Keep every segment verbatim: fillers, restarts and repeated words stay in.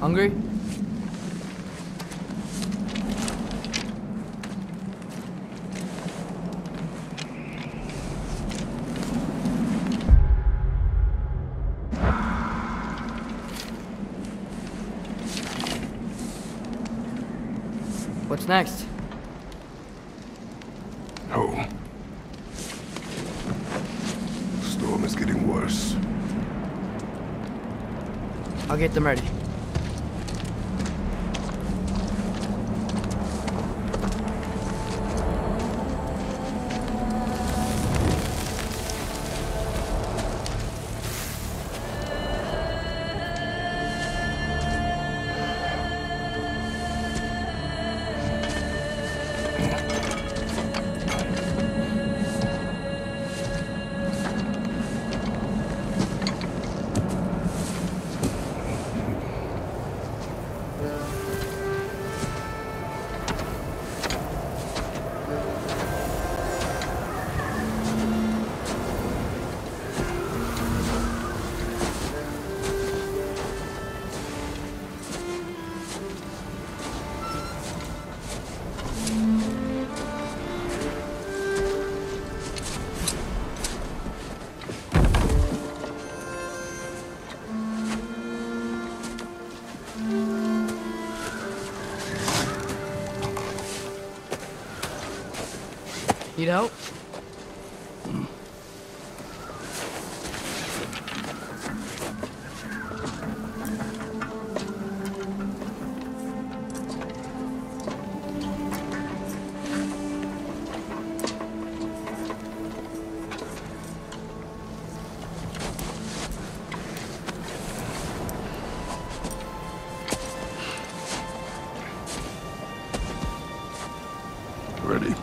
Hungry? What's next? Home. The storm is getting worse. I'll get them ready. Need help? Ready.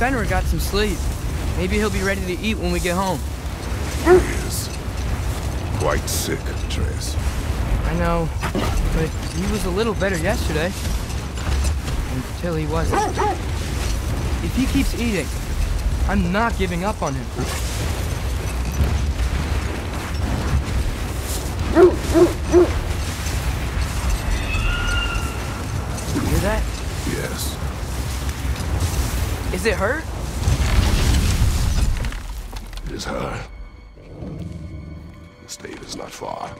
Fenrir got some sleep. Maybe he'll be ready to eat when we get home. He is quite sick, Atreus. I know, but he was a little better yesterday. Until he wasn't. If he keeps eating, I'm not giving up on him. You hear that? Yes. Is it her? It is her. The state is not far.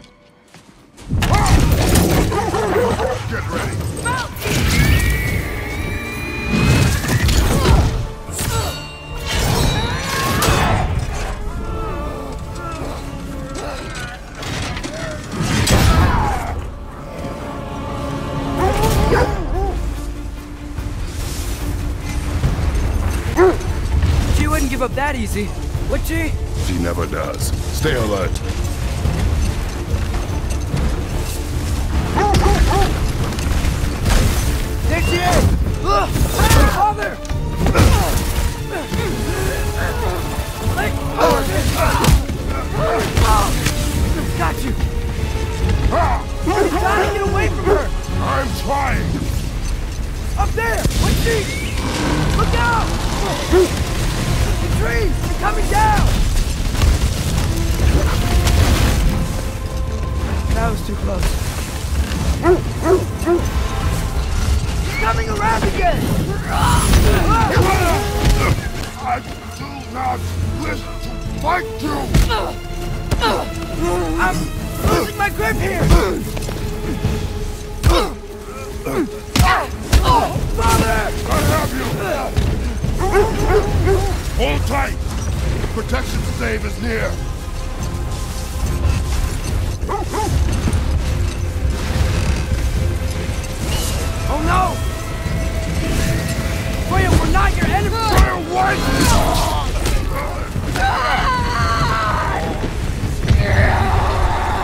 Get ready. Up that easy, would she? She never does. Stay alert. There she is! Look! Father! Got you! You gotta get away from her! I'm trying! Up there! What's she? Look out! Trees! They're coming down! That was too close. He's coming around again! I do not wish to fight you! I'm losing my grip here! Oh, Father! I have you! Hold tight! The protection stave is near! Oh no! Freya, we're not your enemy! Freya, what? Ah! Ah! Ah!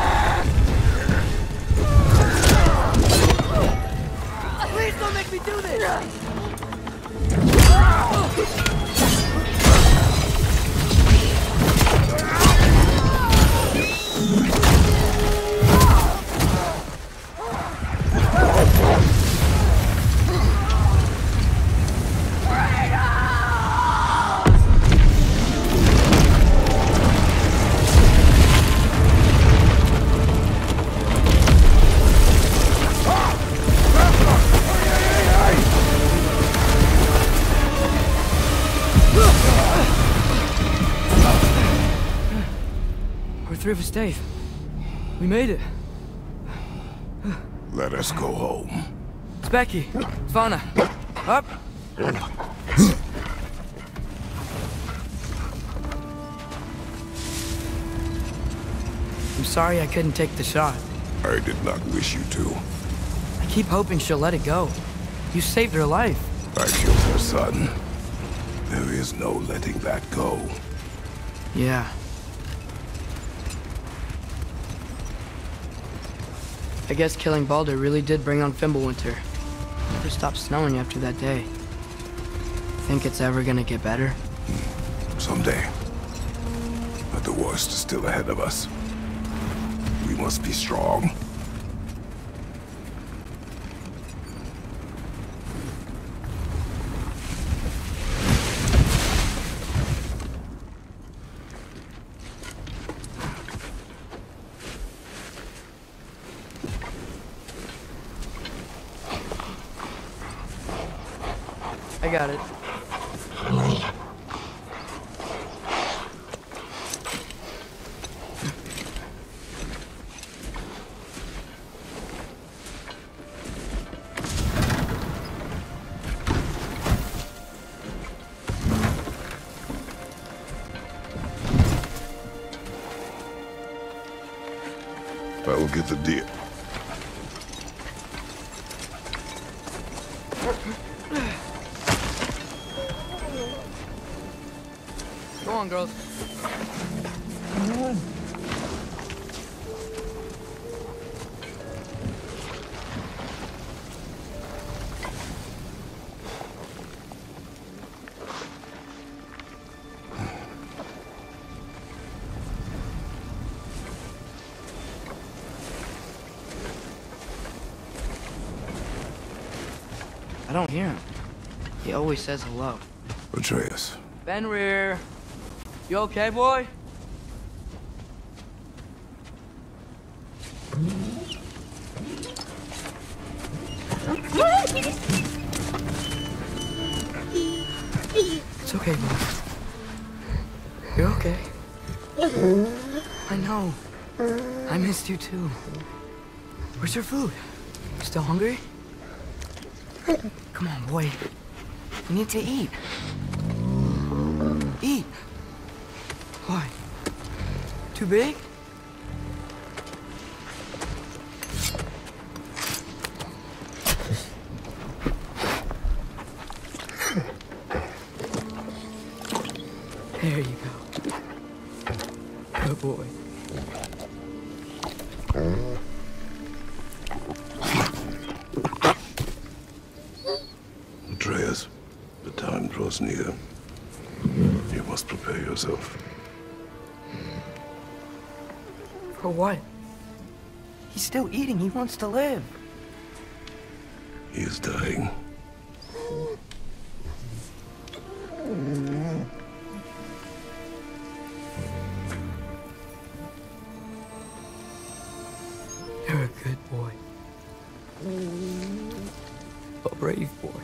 river's safe. We made it. Let us go home. It's Becky. It's Vanna. Up. I'm sorry I couldn't take the shot. I did not wish you to. I keep hoping she'll let it go. You saved her life. I killed her son. There is no letting that go. Yeah. I guess killing Baldur really did bring on Fimbulwinter. It never stopped snowing after that day. Think it's ever gonna get better? Hmm. Someday. But the worst is still ahead of us. We must be strong. I got it. I will get the deer. Go on, girls. I don't hear him. He always says hello. Atreus. Fenrir. You okay, boy? It's okay, boy. You're okay. I know. I missed you too. Where's your food? Still hungry? Come on, boy. You need to eat. Eat. Why? Too big? There you go. Good boy. Atreus, the time draws near. You must prepare yourself. For what? He's still eating. He wants to live. He is dying. You're a good boy. A brave boy.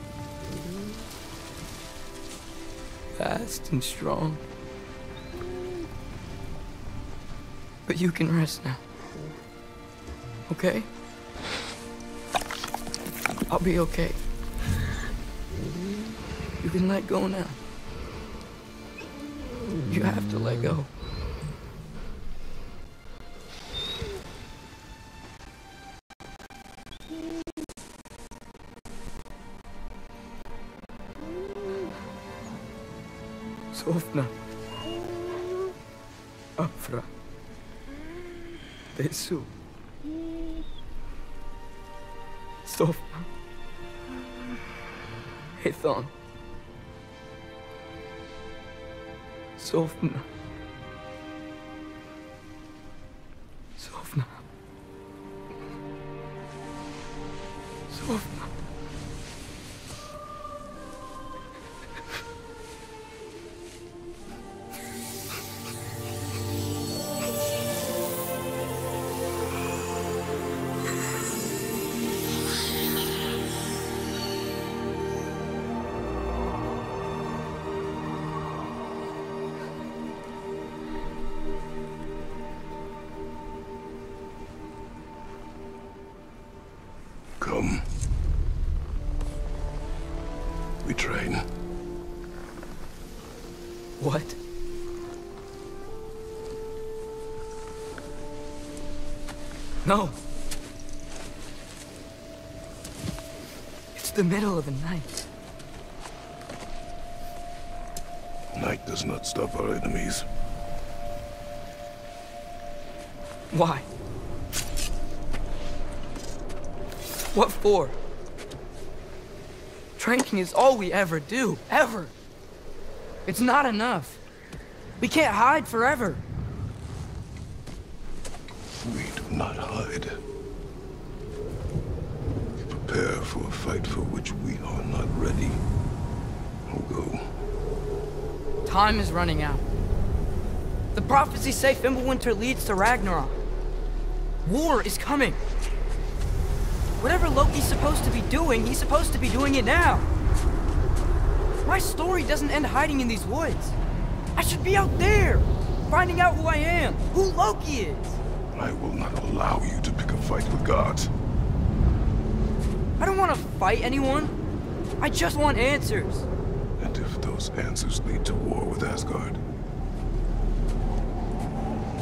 Fast and strong. But you can rest now, okay? I'll be okay. You can let go now. You have to let go. Sofna. Afra. Desu. Stofna. Hethon. Sofna. Sofna. Sofna. No! It's the middle of the night. Night does not stop our enemies. Why? What for? Drinking is all we ever do, ever. It's not enough. We can't hide forever. We do not hide. We prepare for a fight for which we are not ready. We'll go. Time is running out. The prophecies say Fimbulwinter leads to Ragnarok. War is coming. Whatever Loki's supposed to be doing, he's supposed to be doing it now. My story doesn't end hiding in these woods. I should be out there, finding out who I am, who Loki is. I will not allow you to pick a fight with gods. I don't want to fight anyone. I just want answers. And if those answers lead to war with Asgard?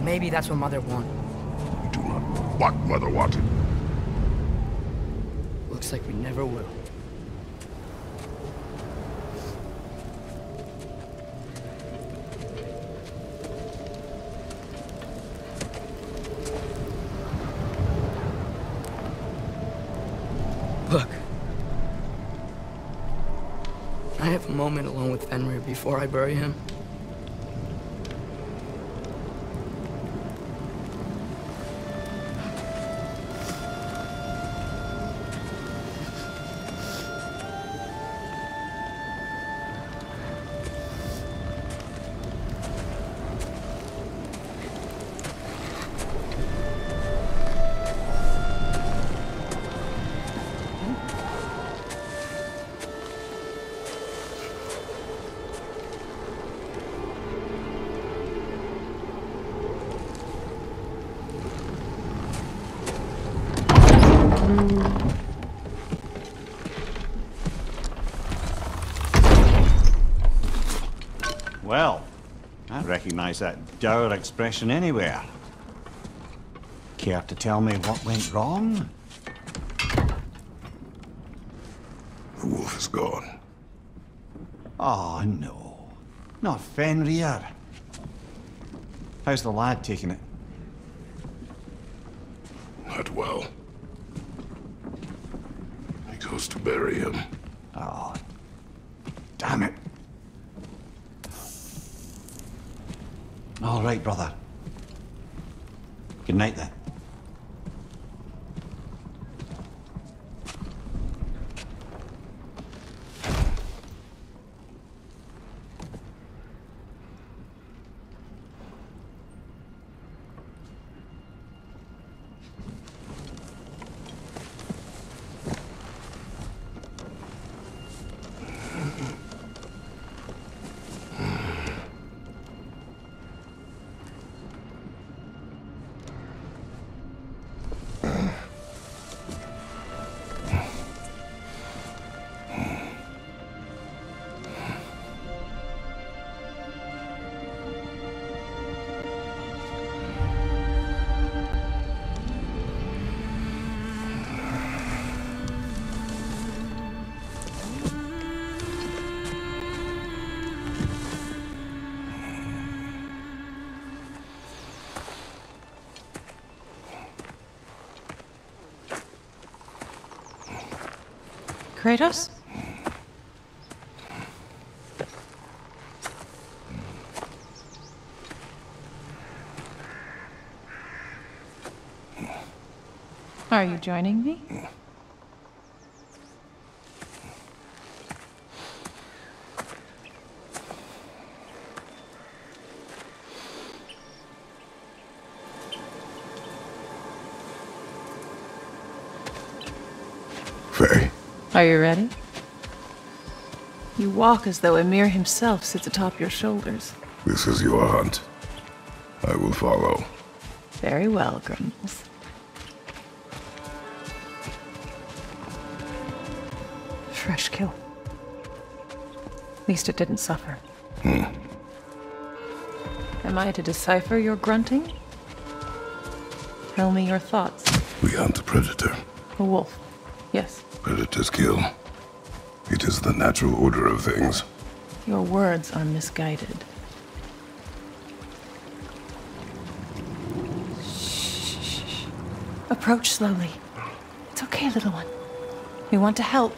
Maybe that's what Mother wanted. You do not want what Mother wanted. Looks like we never will. Look. I have a moment alone with Fenrir before I bury him. Well, I recognize that dour expression anywhere. Care to tell me what went wrong? The wolf is gone. Oh, no. Not Fenrir. How's the lad taking it? Not well. He goes to bury him. Oh, damn it. All right, brother. Good night, then. Kratos? Are you joining me? Faye. Are you ready? You walk as though Ymir himself sits atop your shoulders. This is your hunt. I will follow. Very well, Grimmels. Fresh kill. At least it didn't suffer. Hmm. Am I to decipher your grunting? Tell me your thoughts. We hunt the predator. A wolf, yes. Predators kill. It is the natural order of things. Your words are misguided. Shh. Approach slowly. It's okay, little one. We want to help.